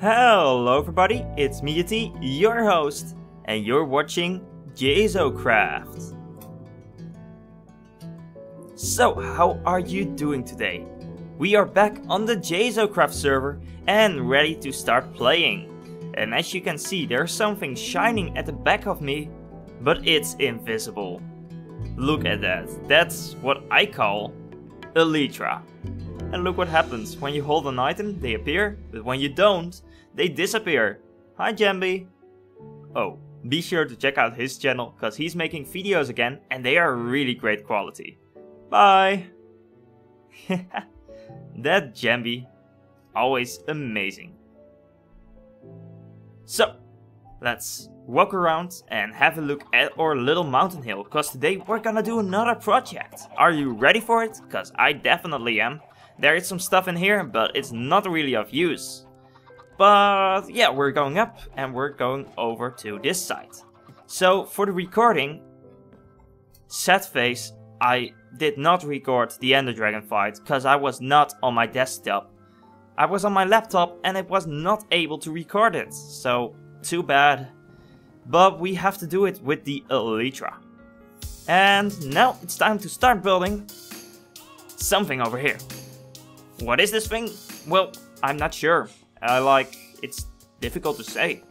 Hello everybody, it's me GT, your host, and you're watching JsoCraft. So, how are you doing today? We are back on the JsoCraft server and ready to start playing. And as you can see, there's something shining at the back of me, but it's invisible. Look at that, that's what I call Elytra. And look what happens, when you hold an item they appear, but when you don't, they disappear. Hi Jambi! Oh, be sure to check out his channel, cause he's making videos again and they are really great quality. Bye! That Jambi, always amazing. So, let's walk around and have a look at our little mountain hill, cause today we're gonna do another project. Are you ready for it? Cause I definitely am. There is some stuff in here, but it's not really of use. But yeah, we're going up and we're going over to this side. So for the recording, sad face, I did not record the Ender Dragon fight because I was not on my desktop. I was on my laptop and it was not able to record it, so too bad. But we have to do it with the Elytra. And now it's time to start building something over here. What is this thing? Well, I'm not sure. It's difficult to say.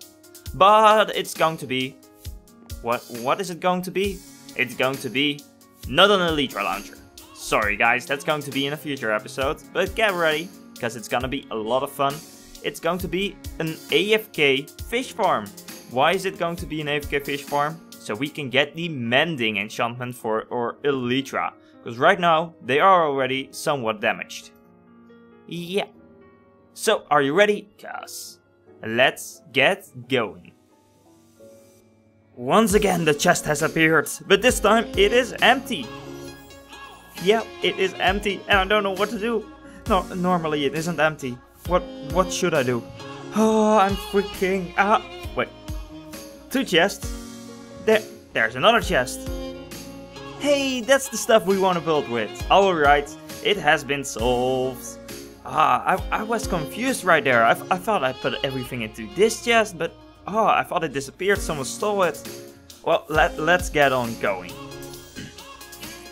But it's going to be... What is it going to be? It's going to be not an Elytra launcher. Sorry guys, that's going to be in a future episode. But get ready, because it's going to be a lot of fun. It's going to be an AFK fish farm. Why is it going to be an AFK fish farm? So we can get the mending enchantment for our Elytra. Because right now, they are already somewhat damaged. Yeah. So, are you ready? Cause let's get going. Once again, the chest has appeared, but this time it is empty. Yeah, it is empty and I don't know what to do. No, normally it isn't empty. What should I do? Oh, I'm freaking out. Wait. Two chests. There's another chest. Hey, that's the stuff we want to build with. Alright, it has been solved. Ah, I was confused right there. I thought I put everything into this chest, but oh, I thought it disappeared, someone stole it. Well, let's get on going.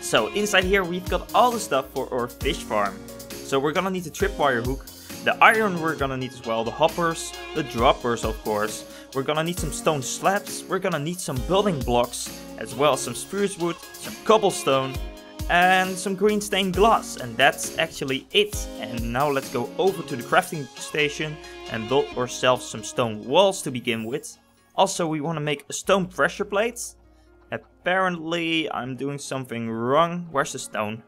So inside here we've got all the stuff for our fish farm. So we're gonna need the tripwire hook, the iron we're gonna need as well, the hoppers, the droppers of course. We're gonna need some stone slabs, we're gonna need some building blocks, as well as some spruce wood, some cobblestone, and some green stained glass, and that's actually it. And now let's go over to the crafting station and build ourselves some stone walls to begin with. Also, we want to make a stone pressure plate. Apparently I'm doing something wrong. Where's the stone?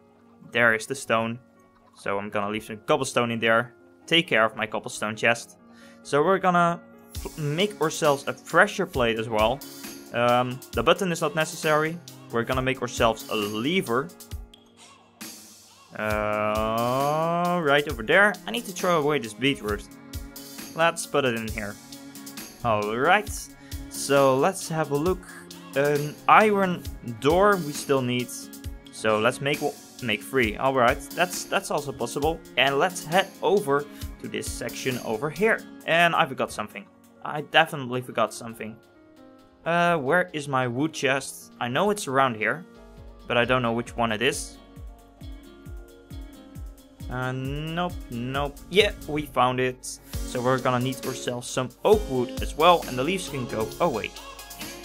There is the stone. So I'm gonna leave some cobblestone in there. Take care of my cobblestone chest. So we're gonna make ourselves a pressure plate as well. The button is not necessary. We're gonna make ourselves a lever. Right over there. I need to throw away this beetroot. Let's put it in here. Alright. So let's have a look. An iron door we still need. So let's make three. Alright, that's also possible. And let's head over to this section over here. And I forgot something. I definitely forgot something. Where is my wood chest? I know it's around here, but I don't know which one it is. Nope. Yeah, we found it. So we're gonna need ourselves some oak wood as well, and the leaves can go away.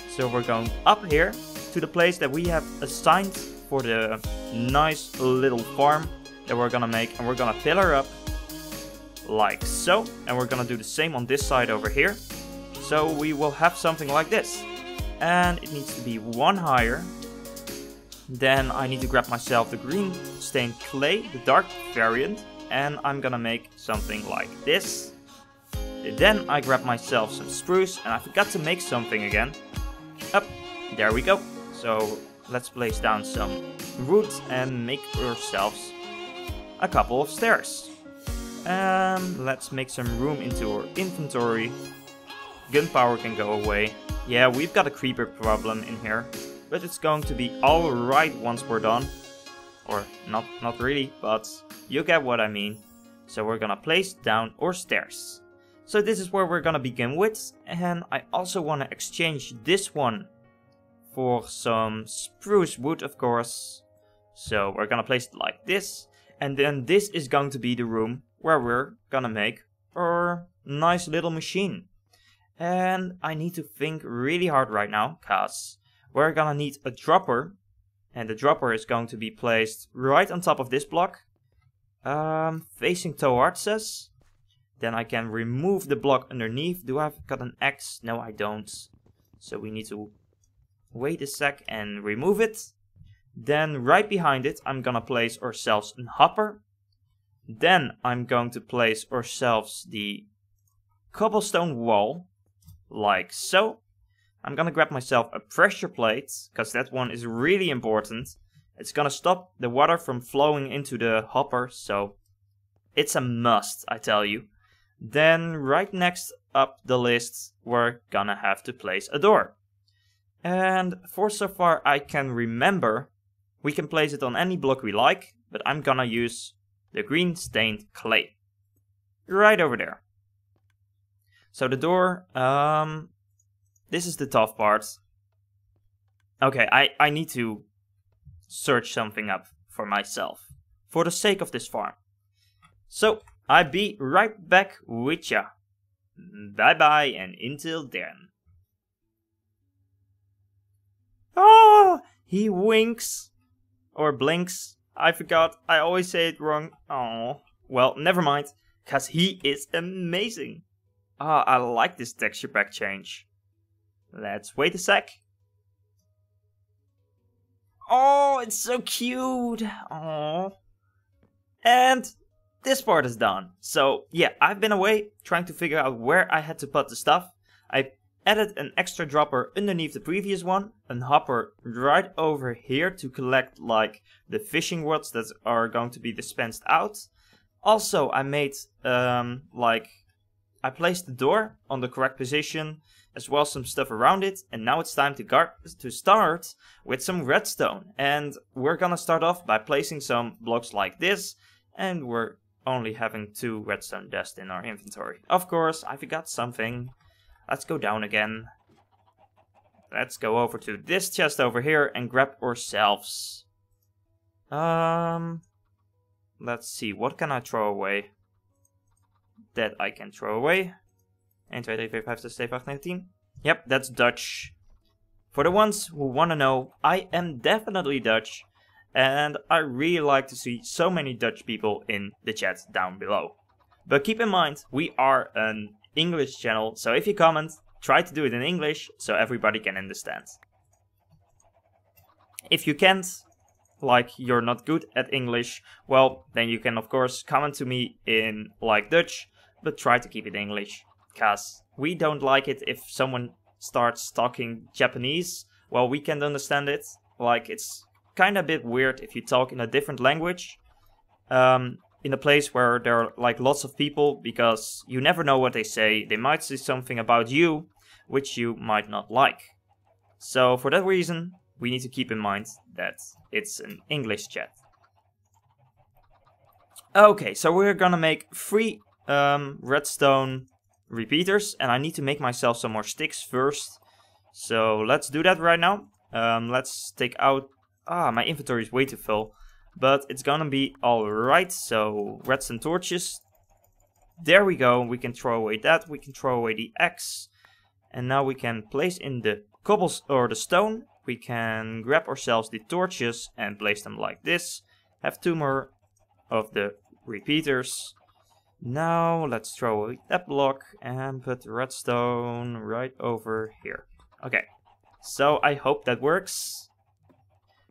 So we're going up here to the place that we have assigned for the nice little farm that we're gonna make, and we're gonna pillar up like so, and we're gonna do the same on this side over here. So we will have something like this. And it needs to be one higher. Then I need to grab myself the green stained clay, the dark variant. And I'm gonna make something like this. Then I grab myself some spruce. And I forgot to make something again. Up, there we go. So let's place down some roots and make ourselves a couple of stairs. Let's make some room into our inventory. Gunpowder can go away. Yeah, we've got a creeper problem in here, but it's going to be alright once we're done. Or not really, but you get what I mean. So we're gonna place down or stairs. So this is where we're gonna begin with, and I also wanna exchange this one for some spruce wood, of course. So we're gonna place it like this, and then this is going to be the room where we're gonna make our nice little machine. And I need to think really hard right now, cause we're gonna need a dropper, and the dropper is going to be placed right on top of this block, facing towards us. Then I can remove the block underneath. Do I've got an axe? No, I don't. So we need to wait a sec and remove it. Then right behind it, I'm gonna place ourselves a hopper. Then I'm going to place ourselves the cobblestone wall, like so. I'm gonna grab myself a pressure plate, because that one is really important. It's gonna stop the water from flowing into the hopper, so it's a must, I tell you. Then right next up the list, we're gonna have to place a door. And for so far I can remember, we can place it on any block we like, but I'm gonna use the green stained clay. Right over there. So the door, this is the tough part. Okay, I need to search something up for myself, for the sake of this farm. So, I'll be right back with ya. Bye bye, and until then. Oh, he winks. Or blinks. I forgot, I always say it wrong. Oh, well, never mind, cause he is amazing. Ah, I like this texture pack change. Let's wait a sec. Oh, it's so cute. Oh, and this part is done. So yeah, I've been away trying to figure out where I had to put the stuff. I added an extra dropper underneath the previous one, an hopper right over here to collect like the fishing rods that are going to be dispensed out. Also, I made I placed the door on the correct position, as well as some stuff around it, and now it's time to start with some redstone. And we're gonna start off by placing some blocks like this, and we're only having 2 redstone dust in our inventory. Of course, I forgot something. Let's go down again. Let's go over to this chest over here and grab ourselves. Let's see, what can I throw away? That I can throw away. 1, 2, 3, 4, 5, 6, 7, 8, 19. Yep, that's Dutch. For the ones who want to know, I am definitely Dutch. And I really like to see so many Dutch people in the chat down below. But keep in mind, we are an English channel, so if you comment, try to do it in English so everybody can understand. If you can't, like you're not good at English, well, then you can of course comment to me in like Dutch, but try to keep it English, cause we don't like it if someone starts talking Japanese. Well, we can't understand it, like it's kind of a bit weird if you talk in a different language, in a place where there are like lots of people, because you never know what they say. They might say something about you which you might not like. So for that reason we need to keep in mind that it's an English chat. Okay, so we're gonna make 3 redstone repeaters, and I need to make myself some more sticks first. So let's do that right now. Let's take out... Ah, my inventory is way too full. But it's gonna be alright, so redstone torches. There we go, we can throw away that, we can throw away the axe. And now we can place in the cobbles or the stone. We can grab ourselves the torches and place them like this. Have 2 more of the repeaters. Now let's throw away that block and put redstone right over here. Okay, so I hope that works.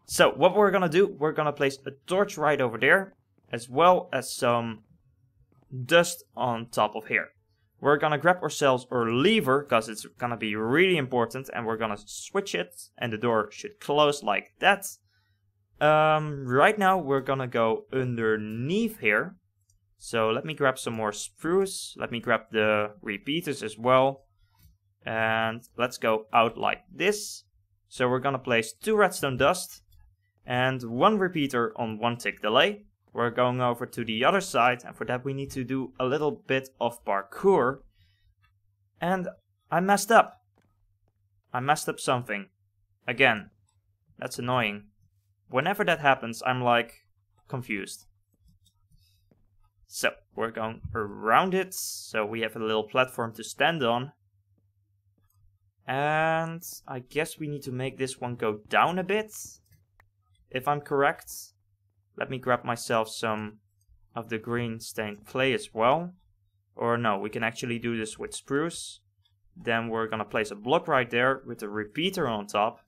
So what we're gonna do, we're gonna place a torch right over there, as well as some dust on top of here. We're gonna grab ourselves our lever, because it's gonna be really important, and we're gonna switch it, and the door should close like that. Right now we're gonna go underneath here. So let me grab some more spruce, let me grab the repeaters as well. And let's go out like this. So we're gonna place 2 redstone dust. And 1 repeater on 1 tick delay. we're going over to the other side, and for that we need to do a little bit of parkour. And I messed up. I messed up something. Again. That's annoying. Whenever that happens, I'm like confused. So, we're going around it. So we have a little platform to stand on. And I guess we need to make this one go down a bit, if I'm correct. Let me grab myself some of the green stained clay as well. Or no, we can actually do this with spruce. Then we're gonna place a block right there with a repeater on top.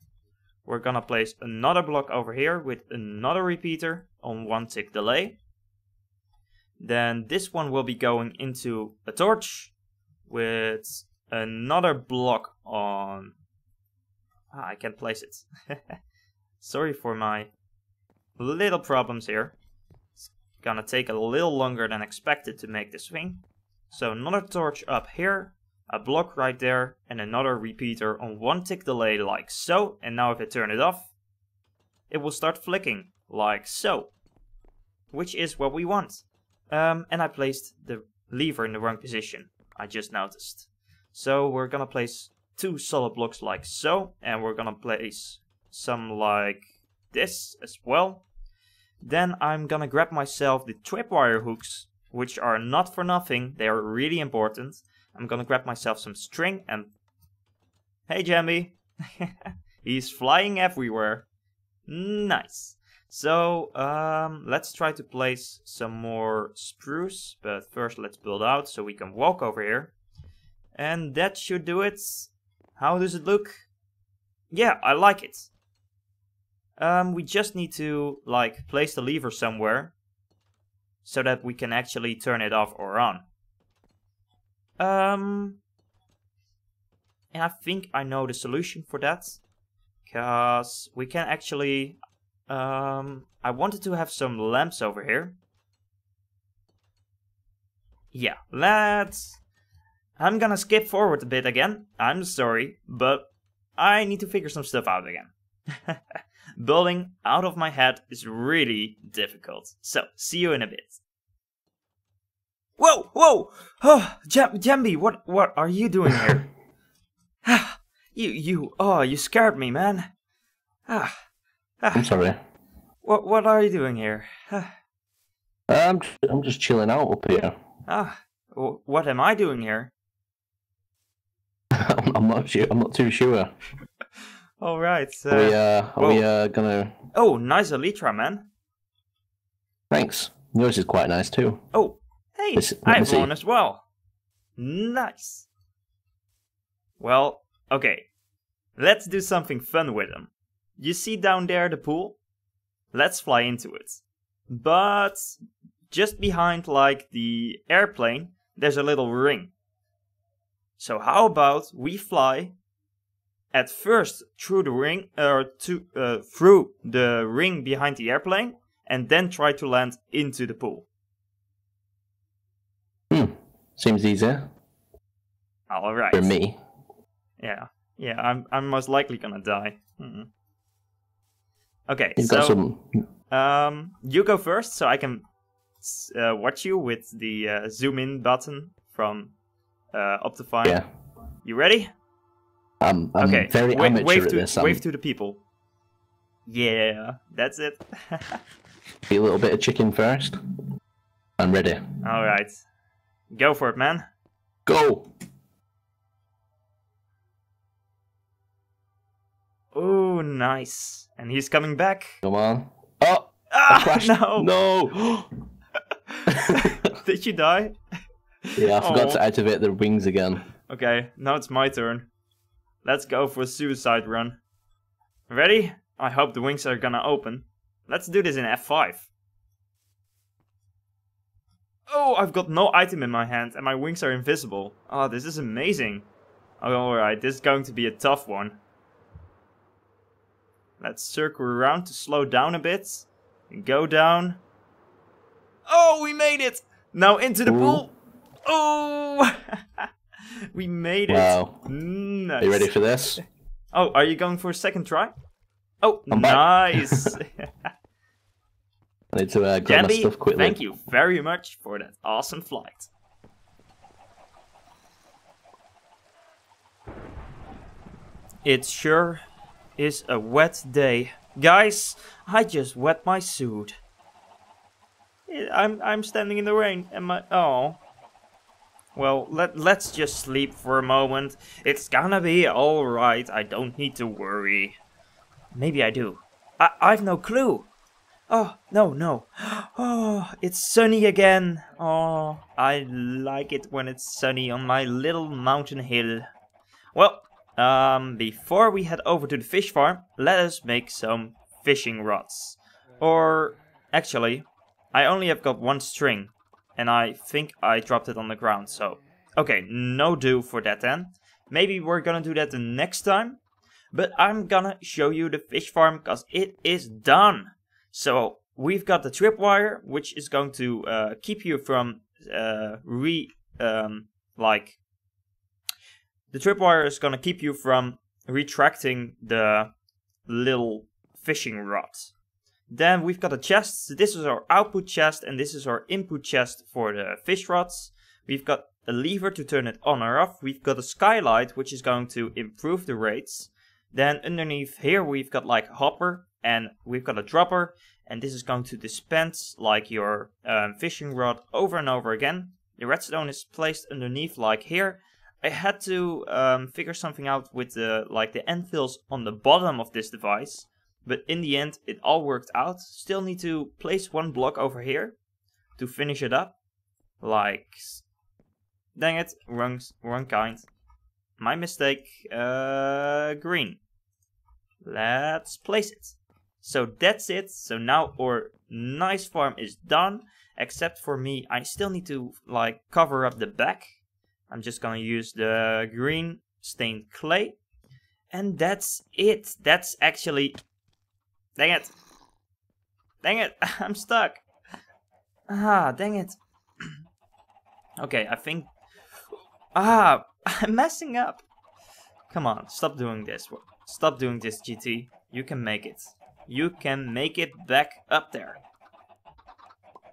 We're gonna place another block over here with another repeater on 1 tick delay. Then this one will be going into a torch with another block on... Ah, I can't place it. Sorry for my little problems here. It's gonna take a little longer than expected to make this thing. So another torch up here, a block right there, and another repeater on 1 tick delay like so. And now if I turn it off, it will start flicking like so, which is what we want. And I placed the lever in the wrong position, I just noticed. So we're gonna place 2 solid blocks like so, and we're gonna place some like this as well. Then I'm gonna grab myself the tripwire hooks, which are not for nothing, they are really important. I'm gonna grab myself some string and... Hey Jambi! He's flying everywhere. Nice. So let's try to place some more spruce, but first let's build out so we can walk over here. And that should do it. How does it look? Yeah, I like it. We just need to like place the lever somewhere so that we can actually turn it off or on. And I think I know the solution for that, cause we can actually I wanted to have some lamps over here. Yeah, let's... I'm gonna skip forward a bit again, I'm sorry, but I need to figure some stuff out again. Building out of my head is really difficult, so see you in a bit. Whoa, whoa, oh, Jambi, what are you doing here? You scared me, man. I'm sorry. What are you doing here? I'm just chilling out up here. Ah, what am I doing here? I'm not sure. I'm not too sure. All right. Are we gonna... Oh, nice Elytra, man. Thanks. Yours is quite nice too. Oh, hey, I have one as well. Nice. Well, okay. Let's do something fun with them. You see down there the pool? Let's fly into it. But just behind like the airplane, there's a little ring. So how about we fly at first through the ring, through the ring behind the airplane, and then try to land into the pool. Hmm. Seems easier. All right. For me. Yeah. Yeah. I'm most likely gonna die. Mm-mm. Okay, so you go first, so I can watch you with the zoom in button from Optifine. Yeah. You ready? I'm okay. Very amateur wave at this. Wave to the people. Yeah, that's it. Be a little bit of chicken first. I'm ready. All right, go for it, man. Go. Oh, nice. And he's coming back. Come on. Oh! Ah, no! No! Did you die? Yeah, I forgot to activate the wings again. Okay, now it's my turn. Let's go for a suicide run. Ready? I hope the wings are gonna open. Let's do this in F5. Oh, I've got no item in my hand and my wings are invisible. Oh, this is amazing. Alright, this is going to be a tough one. Let's circle around to slow down a bit. And go down. Oh, we made it! Now into the pool. Oh! We made it. Wow. Nice. Are you ready for this? Oh, are you going for a second try? Oh, I'm nice. I need to grab Jambi, my stuff quickly. Thank you very much for that awesome flight. It sure is a wet day. Guys, I just wet my suit. I'm standing in the rain and my... Oh. Well, let's just sleep for a moment. It's gonna be alright. I don't need to worry. Maybe I do. I've no clue. Oh, no, no. Oh, it's sunny again. Oh, I like it when it's sunny on my little mountain hill. Well, before we head over to the fish farm, let us make some fishing rods. Or, actually, I only have got one string. And I think I dropped it on the ground, so... Okay, no do for that then. Maybe we're gonna do that the next time. But I'm gonna show you the fish farm, because it is done. So, we've got the tripwire, which is going to keep you from The tripwire is gonna keep you from retracting the little fishing rod. Then we've got the chests. This is our output chest and this is our input chest for the fish rods. We've got a lever to turn it on or off. We've got a skylight which is going to improve the rates. Then underneath here we've got like a hopper and we've got a dropper. And this is going to dispense like your fishing rod over and over again. The redstone is placed underneath like here. I had to figure something out with the anvils on the bottom of this device. But in the end, it all worked out. Still need to place one block over here to finish it up. Like... Dang it, wrong kind. My mistake. Green. Let's place it. So that's it. So now our nice farm is done. Except for me, I still need to like cover up the back. I'm just gonna use the green stained clay. And that's it. That's actually... Dang it! Dang it! I'm stuck! Ah, dang it! Okay, I think... Ah! I'm messing up! Come on, stop doing this. Stop doing this, GT. You can make it. You can make it back up there.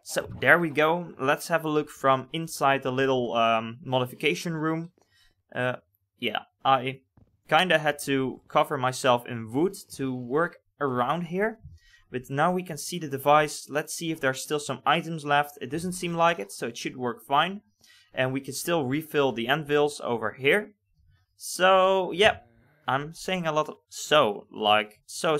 So, there we go. Let's have a look from inside the little modification room. Yeah, I kinda had to cover myself in wood to work around here, but now we can see the device. Let's see if there's still some items left. It doesn't seem like it, so it should work fine. And we can still refill the anvils over here. So yeah, I'm saying a lot of so, like so.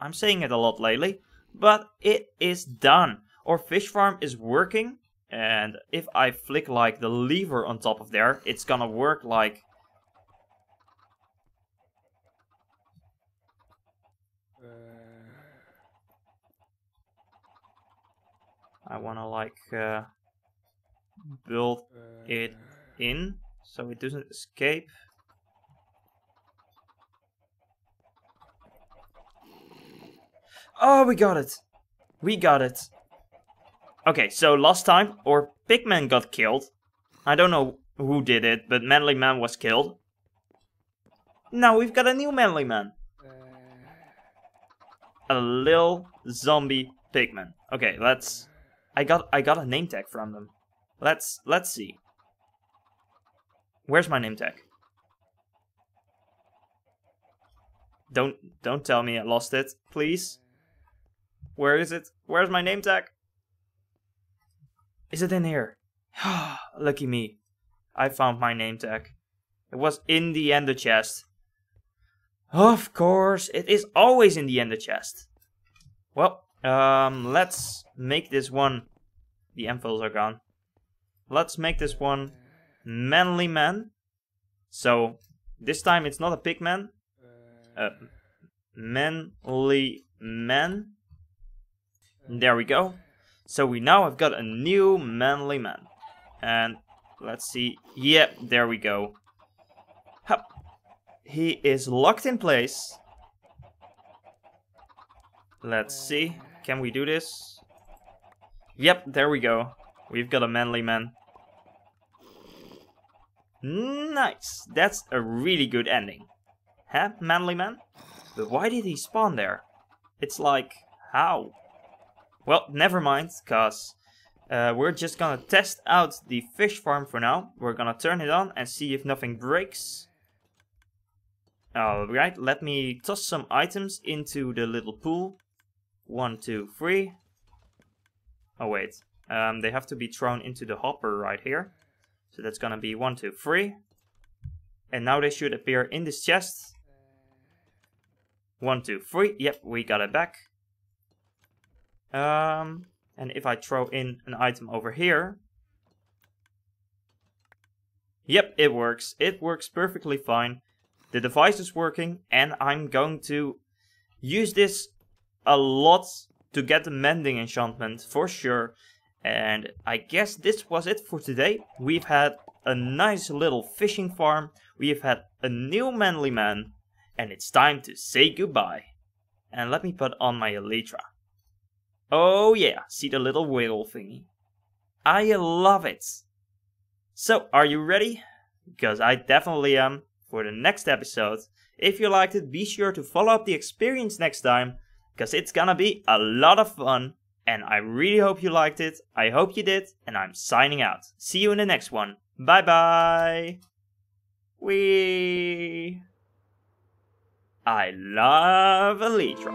I'm saying it a lot lately, but it is done. Our fish farm is working, and if I flick like the lever on top of there, it's gonna work like... I wanna like build it in so it doesn't escape. Oh, we got it! We got it! Okay, so last time our Pigman got killed. I don't know who did it, but Manly Man was killed. Now we've got a new Manly Man. A little zombie Pigman. Okay, let's... I got a name tag from them. Let's see. Where's my name tag? Don't tell me I lost it, please. Where is it? Where's my name tag? Is it in here? Lucky me. I found my name tag. It was in the ender chest. Of course, it is always in the ender chest. Well, let's make this one... The anvils are gone. Let's make this one Manly Man. So, this time it's not a Pigman. Manly Man. There we go. So we now have got a new Manly Man. And let's see. Yep, yeah, there we go. Hup. He is locked in place. Let's see. Can we do this? Yep, there we go. We've got a Manly Man. Nice. That's a really good ending. Huh, Manly Man? But why did he spawn there? It's like, how? Well, never mind, cause we're just gonna test out the fish farm for now. We're gonna turn it on and see if nothing breaks. Alright, let me toss some items into the little pool. 1, 2, 3. Oh wait, they have to be thrown into the hopper right here. So that's gonna be 1, 2, 3. And now they should appear in this chest. 1, 2, 3. Yep, we got it back. And if I throw in an item over here. Yep, it works. It works perfectly fine. The device is working, and I'm going to use this a lot to get the mending enchantment for sure. And I guess this was it for today. We've had a nice little fishing farm. We've had a new Manly Man. And it's time to say goodbye. And let me put on my Elytra. Oh yeah, see the little whale thingy. I love it. So, are you ready? Because I definitely am. For the next episode. If you liked it, be sure to follow up the experience next time, because it's gonna be a lot of fun, and I really hope you liked it. I hope you did, and I'm signing out. See you in the next one. Bye bye. Wee. I love Elytra.